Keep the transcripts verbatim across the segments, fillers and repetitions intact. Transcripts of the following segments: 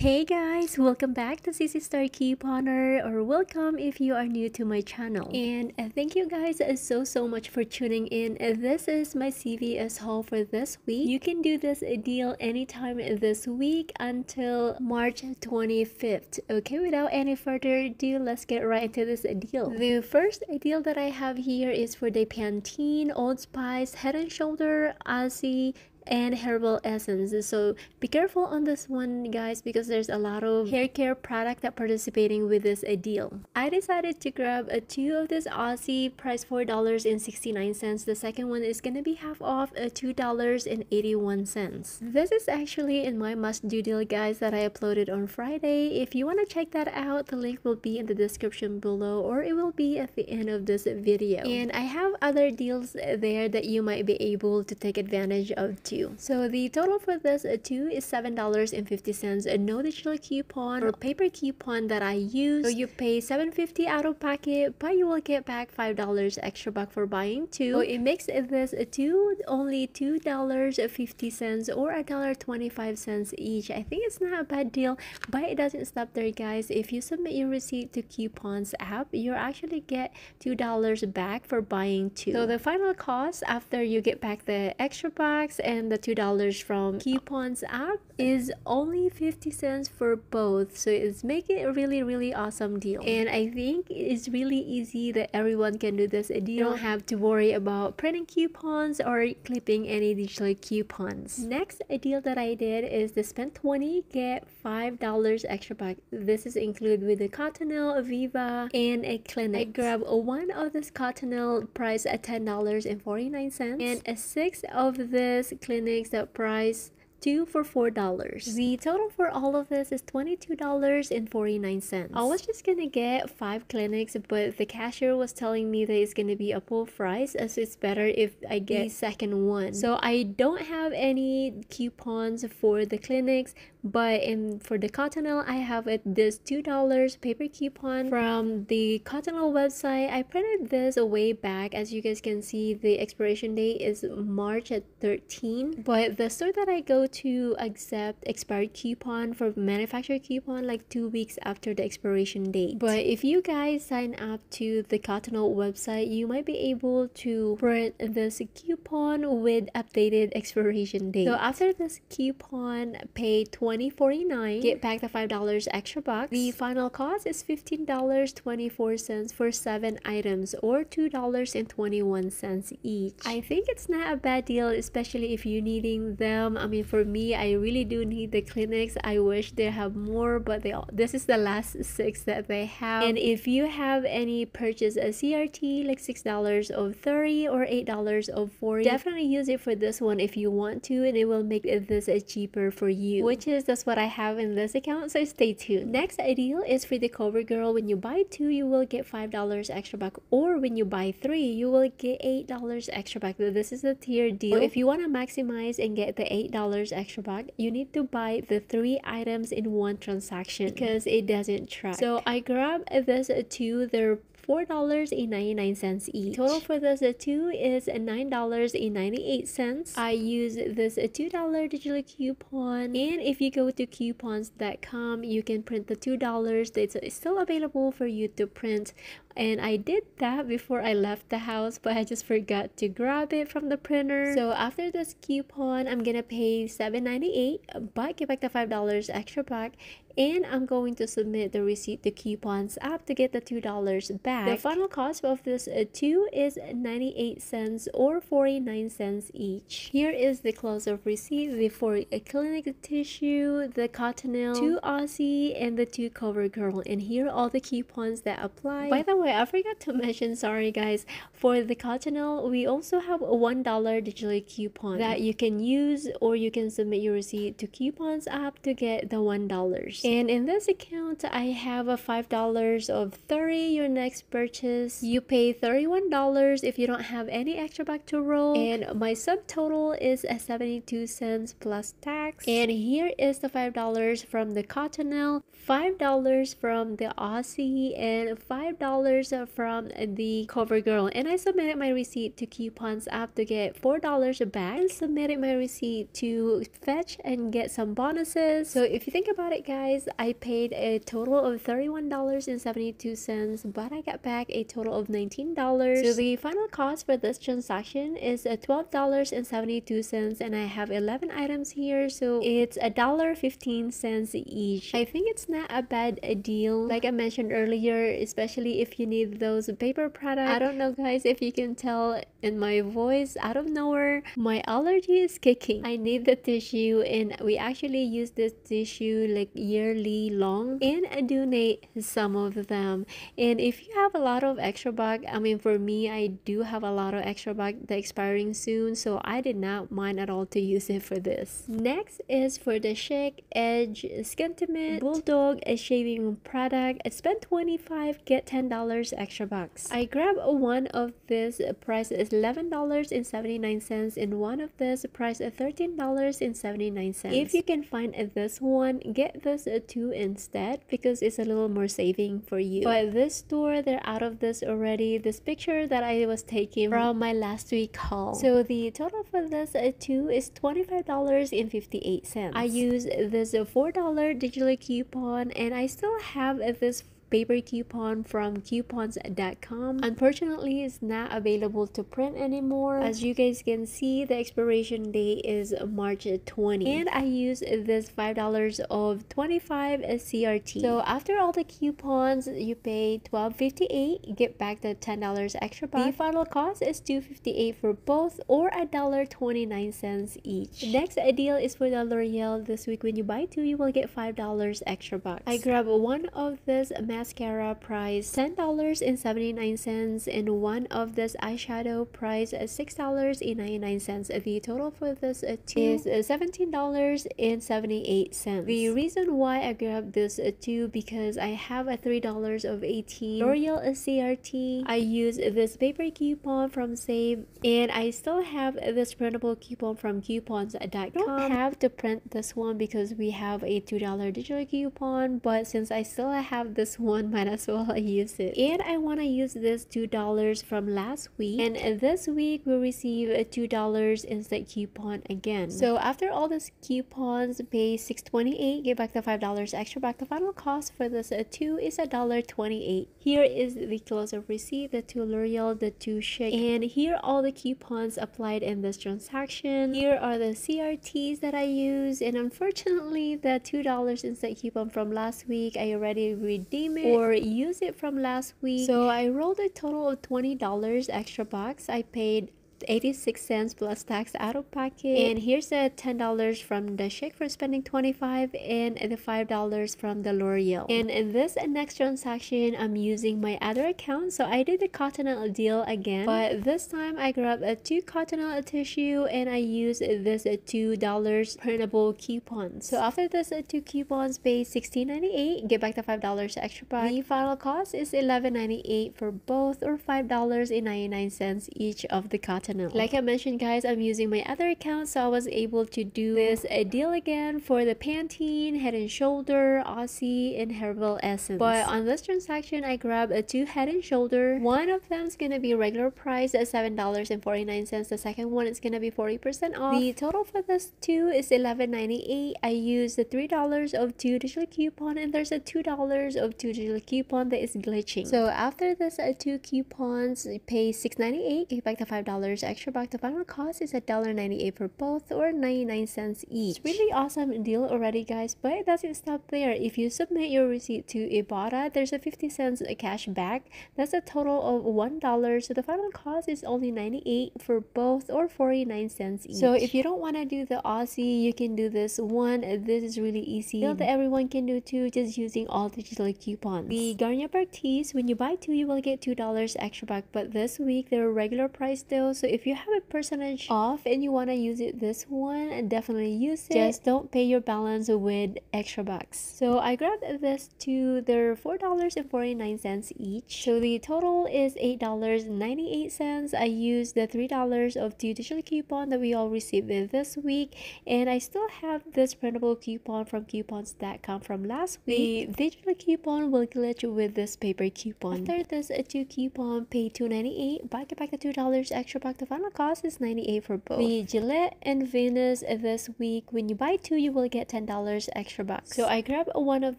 Hey guys, welcome back to C C Star Couponer, or welcome if you are new to my channel. And thank you guys so so much for tuning in. This is my C V S haul for this week. You can do this deal anytime this week until March twenty-fifth. Okay, without any further ado, let's get right into this deal. The first deal that I have here is for the Pantene, Old Spice, Head and Shoulder, Aussie, and Herbal Essence. So be careful on this one guys, because there's a lot of hair care product that participating with this deal. I decided to grab a two of this Aussie, price four dollars and sixty-nine cents. The second one is gonna be half off, uh, two dollars and eighty-one cents. This is actually in my must do deal guys that I uploaded on Friday. If you want to check that out, the link will be in the description below, or it will be at the end of this video. And I have other deals there that you might be able to take advantage of too. So the total for this two is seven dollars and fifty cents, a no digital coupon or paper coupon that I use. So you pay seven dollars and fifty cents out of pocket, but you will get back five dollars extra buck for buying two. So it makes this two only two dollars and fifty cents or one dollar and twenty-five cents each. I think it's not a bad deal, but it doesn't stop there guys. If you submit your receipt to Coupons app, you actually get two dollars back for buying two. So the final cost after you get back the extra bucks and And the two dollars from Coupons app is only fifty cents for both. So it's making a really really awesome deal, and I think it's really easy that everyone can do this deal. You don't have to worry about printing coupons or clipping any digital coupons. Next a deal that I did is the spend twenty get five dollars extra back. This is included with the Cottonelle, Viva, and a Clinic. I grab one of this Cottonelle, price at ten dollars and forty-nine cents, and a six of this Clinics that price two for four dollars. The total for all of this is twenty-two dollars and forty-nine cents. I was just gonna get five Clinics, but the cashier was telling me that it's gonna be a full price, as so it's better if I get the second one. So I don't have any coupons for the Clinics, but in for the Cottonelle I have it this two dollars paper coupon from the Cottonelle website. I printed this way back. As you guys can see, the expiration date is March at thirteen, but the store that I go to accept expired coupon for manufacturer coupon like two weeks after the expiration date. But if you guys sign up to the Cottonelle website, you might be able to print this coupon with updated expiration date. So after this coupon, pay twenty dollars and forty-nine cents, get back the five dollars extra bucks. The final cost is fifteen dollars and twenty-four cents for seven items, or two dollars and twenty-one cents each. I think it's not a bad deal, especially if you're needing them. I mean, for me, I really do need the Clinics. I wish they have more, but they all, this is the last six that they have. And if you have any purchase a C R T like six dollars of thirty or eight dollars of forty, definitely use it for this one if you want to, and it will make this cheaper for you, which is that's what I have in this account. So stay tuned. Next deal is for the Cover Girl. When you buy two, you will get five dollars extra back, or when you buy three, you will get eight dollars extra back. This is a tier deal. So if you want to maximize and get the eight dollars extra back, you need to buy the three items in one transaction because it doesn't track. So I grabbed this two. They're four dollars and ninety-nine cents each. Total for this two is nine dollars and ninety-eight cents. I use this two dollar digital coupon, and if you go to coupons dot com, you can print the two dollars. It's still available for you to print, and I did that before I left the house, but I just forgot to grab it from the printer. So after this coupon, I'm gonna pay seven dollars and ninety-eight cents, but get back the five dollars extra back, and I'm going to submit the receipt to Coupons app to get the two dollars back. The final cost of this two is ninety-eight cents or forty-nine cents each. Here is the close-up receipt, the four Clinic tissue, the Cottonelle, two Aussie, and the two Cover Girl. And here are all the coupons that apply. By the way, I forgot to mention, sorry guys, for the Cottonelle, we also have a one dollar digital coupon that you can use, or you can submit your receipt to Coupons app to get the one dollar. And in this account, I have a five dollars of thirty. Your next purchase, you pay thirty-one dollars if you don't have any extra back to roll. And my subtotal is a seventy-two cents plus tax. And here is the five dollars from the Cottonelle, five dollars from the Aussie, and five dollars from the Cover Girl. And I submitted my receipt to Coupons app to get four dollars back. I submitted my receipt to Fetch and get some bonuses. So if you think about it, guys, guys, I paid a total of thirty-one dollars and seventy-two cents, but I got back a total of nineteen dollars. So the final cost for this transaction is twelve dollars and seventy-two cents, and I have eleven items here, so it's a dollar fifteen cents each. I think it's not a bad deal, like I mentioned earlier, especially if you need those paper products. I don't know guys if you can tell in my voice, out of nowhere my allergy is kicking. I need the tissue, and we actually use this tissue like yearly long and I donate some of them. And if you have a lot of extra buck, I mean for me I do have a lot of extra buck that's expiring soon, so I did not mind at all to use it for this. Next is for the Shake Edge Skintimate Bulldog a shaving product. I spent twenty-five dollars, get ten dollars extra bucks. I grabbed one of this, price is eleven dollars and seventy-nine cents, and one of this price is thirteen dollars and seventy-nine cents. If you can find this one, get this two instead because it's a little more saving for you. But this store, they're out of this already. This picture that I was taking from my last week haul. So the total for this two is twenty-five dollars and fifty-eight cents. I use this four dollar digital coupon, and I still have this paper coupon from coupons dot com. Unfortunately, it's not available to print anymore. As you guys can see, the expiration date is March twentieth, and I use this five dollars of twenty-five C R T. So after all the coupons, you pay twelve fifty-eight, get back the ten dollars extra buck. The final cost is two fifty-eight for both, or a dollar twenty-nine cents each. Next deal is for the L'Oreal. This week when you buy two, you will get five dollars extra bucks. I grab one of this mascara, price ten dollars and seventy-nine cents, and one of this eyeshadow, price six dollars and ninety-nine cents. The total for this two is seventeen dollars and seventy-eight cents. The reason why I grabbed this two because I have a three dollars of eighteen L'Oreal C R T. I use this paper coupon from Save, and I still have this printable coupon from coupons dot com. I don't have to print this one because we have a two dollar digital coupon, but since I still have this one, might as well use it. And I want to use this two dollars from last week, and this week we'll receive a two dollars instant coupon again. So after all these coupons, pay six twenty-eight, get back the five dollars extra back. The final cost for this two is a dollar twenty-eight. Here is the close-up receipt, the two L'Oreal, the two Shake, and here are all the coupons applied in this transaction. Here are the C R Ts that I use, and unfortunately the two dollars instant coupon from last week I already redeemed it or use it from last week, so I rolled a total of twenty dollars extra bucks. I paid eighty-six cents plus tax out of pocket, and here's a ten dollars from the Shake for spending twenty-five, and the five dollars from the L'Oreal. And in this next transaction, I'm using my other account, so I did the Cottonelle deal again, but this time I grabbed a two Cottonelle tissue, and I used this two dollars printable coupons. So after this two coupons, pay sixteen ninety-eight, get back the five dollars extra buy. The final cost is eleven ninety-eight for both, or five dollars and ninety-nine cents each of the Cottonelle. Like I mentioned guys, I'm using my other account, so I was able to do this a deal again for the Pantene, Head and Shoulder, Aussie, and Herbal Essence. But on this transaction, I grabbed a two Head and Shoulder. One of them is going to be regular price at seven dollars and forty-nine cents. The second one is going to be forty percent off. The total for this two is eleven ninety-eight. I used the three dollars of two digital coupon, and there's a two dollars of two digital coupon that is glitching. So after this two coupons, pay six ninety-eight, get back the five dollars extra buck. The final cost is a dollar ninety-eight for both, or ninety-nine cents each. It's really awesome deal already guys, but it doesn't stop there. If you submit your receipt to Ibotta, there's a fifty cents cash back. That's a total of one dollar, so the final cost is only ninety-eight for both, or forty-nine cents each. So if you don't want to do the Aussie, you can do this one. This is really easy, deal that everyone can do too, just using all digital coupons. The Garnier Parfums, when you buy two, you will get two dollars extra back, but this week they're regular price though, so if you have a percentage off and you want to use it this one, definitely use it. Just don't pay your balance with extra bucks. So I grabbed this two. They're four dollars and forty-nine cents each. So the total is eight dollars and ninety-eight cents. I used the three dollars of two digital coupon that we all received this week, and I still have this printable coupon from coupons dot com from last week. The digital coupon will glitch with this paper coupon. After this two coupon, pay two ninety-eight, buy back the two dollars extra buck. The final cost is ninety-eight dollars for both. The Gillette and Venus this week, when you buy two, you will get ten dollars extra bucks. So I grabbed one of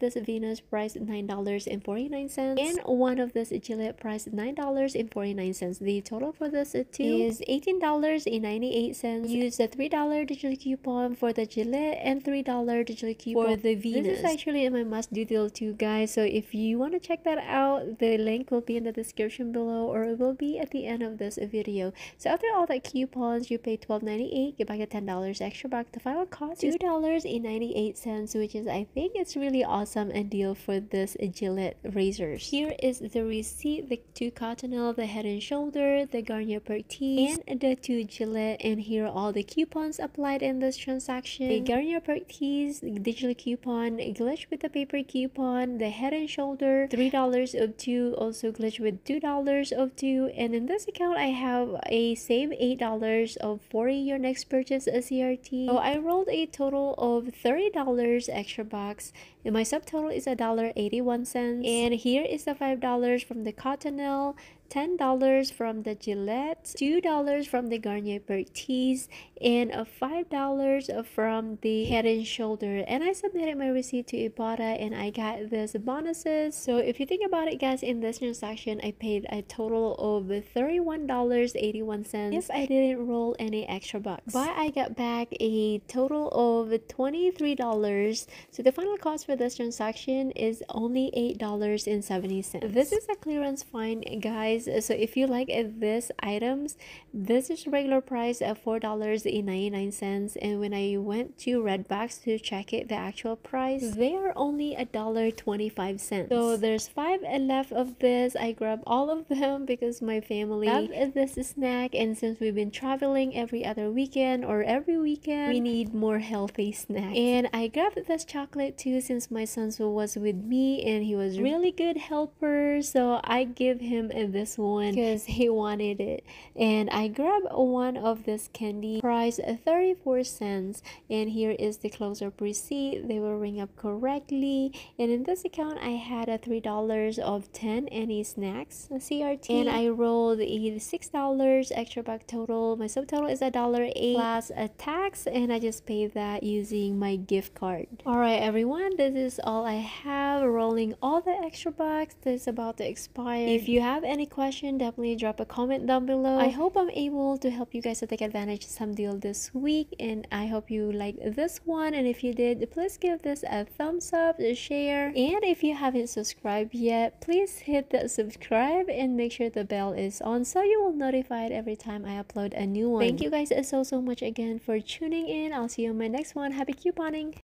this Venus priced nine dollars and forty-nine cents and one of this Gillette priced nine dollars and forty-nine cents. The total for this two is eighteen dollars and ninety-eight cents. Use the three dollar digital coupon for the Gillette and three dollar digital coupon for the Venus. This is actually in my must-do deal too, guys. So if you want to check that out, the link will be in the description below, or it will be at the end of this video. So after all the coupons, you pay twelve ninety-eight, get back a ten dollars extra back. The final cost is two dollars and ninety-eight cents, which is, I think it's really awesome and deal for this Gillette razors. Here is the receipt: the two Cottonelle, the Head and Shoulder, the Garnier Parfums, and the two Gillette. And here are all the coupons applied in this transaction: the Garnier Parfums digital coupon, glitch with the paper coupon, the Head and Shoulder, three dollars of two, also glitch with two dollars of two. And in this account, I have a save eight dollars of forty your next purchase a C R T. So I rolled a total of thirty dollars extra bucks, and my subtotal is a dollar eighty-one cents. And here is the five dollars from the Cottonelle, ten dollars from the Gillette, two dollars from the Garnier Parfums, and five dollars from the Head and Shoulder. And I submitted my receipt to Ibotta, and I got this bonuses. So if you think about it, guys, in this transaction, I paid a total of thirty-one dollars and eighty-one cents. Yes, I didn't roll any extra bucks, but I got back a total of twenty-three dollars. So the final cost for this transaction is only eight dollars and seventy cents. This is a clearance find, guys. So if you like this items, this is regular price of four dollars and ninety-nine cents, and when I went to Redbox to check it, the actual price, they are only a dollar twenty-five cents. So there's five left of this. I grabbed all of them because my family loves this snack, and since we've been traveling every other weekend or every weekend, we need more healthy snacks. And I grabbed this chocolate too, since my son was with me and he was really good helper, so I give him a this one because he wanted it. And I grabbed one of this candy, price thirty-four cents. And here is the close-up receipt. They will ring up correctly. And in this account, I had a three dollars of ten any snacks a C R T, and I rolled a six dollars extra back total. My subtotal is a dollar eight plus a tax, and I just paid that using my gift card. All right, everyone, this is all I have. Rolling all the extra bucks that's about to expire. If you have any question, definitely drop a comment down below. I hope I'm able to help you guys to take advantage of some deal this week, and I hope you like this one. And if you did, please give this a thumbs up, a share, and if you haven't subscribed yet, please hit that subscribe and make sure the bell is on so you will be notified every time I upload a new one. Thank you guys so so much again for tuning in. I'll see you on my next one. Happy couponing.